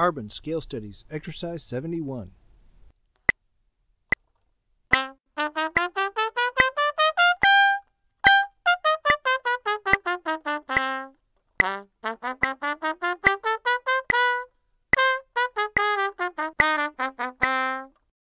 Arban's Scale Studies, Exercise 71.